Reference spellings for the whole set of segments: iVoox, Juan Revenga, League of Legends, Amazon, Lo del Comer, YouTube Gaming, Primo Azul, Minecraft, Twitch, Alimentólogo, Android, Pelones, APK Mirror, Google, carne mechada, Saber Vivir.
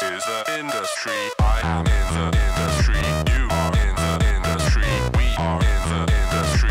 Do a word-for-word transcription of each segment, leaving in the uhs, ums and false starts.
This is the industry. I am in the industry. You are in the industry. We are in the industry.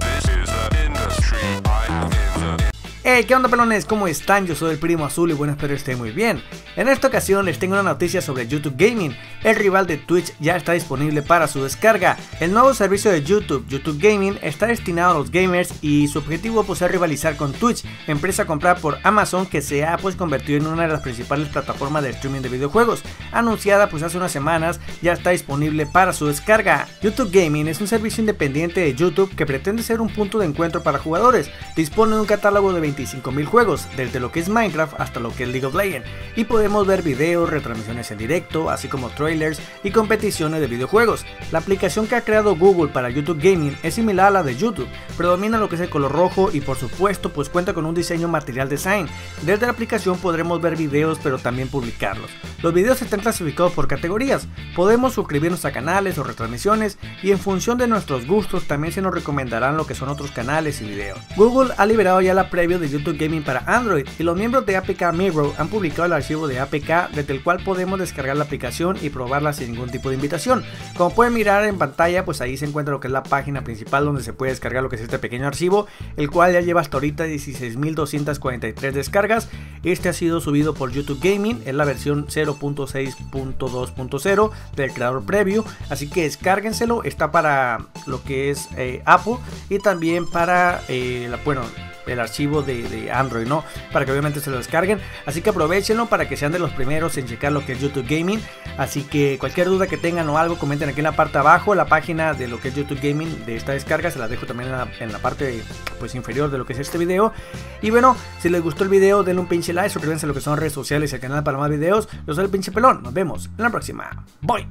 This is the industry. I am in the... Hey, ¿qué onda, pelones? ¿Cómo están? Yo soy el Primo Azul y bueno, espero que estén muy bien. En esta ocasión les tengo una noticia sobre YouTube Gaming. El rival de Twitch ya está disponible para su descarga. El nuevo servicio de YouTube, YouTube Gaming, está destinado a los gamers y su objetivo pues, es rivalizar con Twitch, empresa comprada por Amazon que se ha pues, convertido en una de las principales plataformas de streaming de videojuegos. Anunciada pues, hace unas semanas, ya está disponible para su descarga. YouTube Gaming es un servicio independiente de YouTube que pretende ser un punto de encuentro para jugadores. Dispone de un catálogo de veinticinco mil juegos, desde lo que es Minecraft hasta lo que es League of Legends, y podemos ver videos, retransmisiones en directo, así como trailers y competiciones de videojuegos. La aplicación que ha creado Google para YouTube Gaming es similar a la de YouTube, predomina lo que es el color rojo y por supuesto pues cuenta con un diseño material design. Desde la aplicación podremos ver videos pero también publicarlos. Los videos están clasificados por categorías, podemos suscribirnos a canales o retransmisiones y en función de nuestros gustos también se nos recomendarán lo que son otros canales y videos. Google ha liberado ya la preview de YouTube Gaming para Android y los miembros de A P K Mirror han publicado el archivo de A P K desde el cual podemos descargar la aplicación y probarla sin ningún tipo de invitación. Como pueden mirar en pantalla, pues ahí se encuentra lo que es la página principal donde se puede descargar lo que es este pequeño archivo, el cual ya lleva hasta ahorita dieciséis mil doscientas cuarenta y tres descargas. Este ha sido subido por YouTube Gaming, es la versión cero punto seis punto dos punto cero del creador previo, así que descárguenselo, está para lo que es eh, Apple y también para eh, la, bueno, el archivo de, de Android, ¿no? Para que obviamente se lo descarguen, así que aprovechenlo para que sean de los primeros en checar lo que es YouTube Gaming. Así que cualquier duda que tengan o algo, comenten aquí en la parte de abajo. La página de lo que es YouTube Gaming de esta descarga se la dejo también en la, en la parte pues inferior de lo que es este video. Y bueno, si les gustó el video denle un pinche like, suscríbanse a lo que son redes sociales y al canal para más videos. Yo soy el pinche pelón, nos vemos en la próxima. Bye.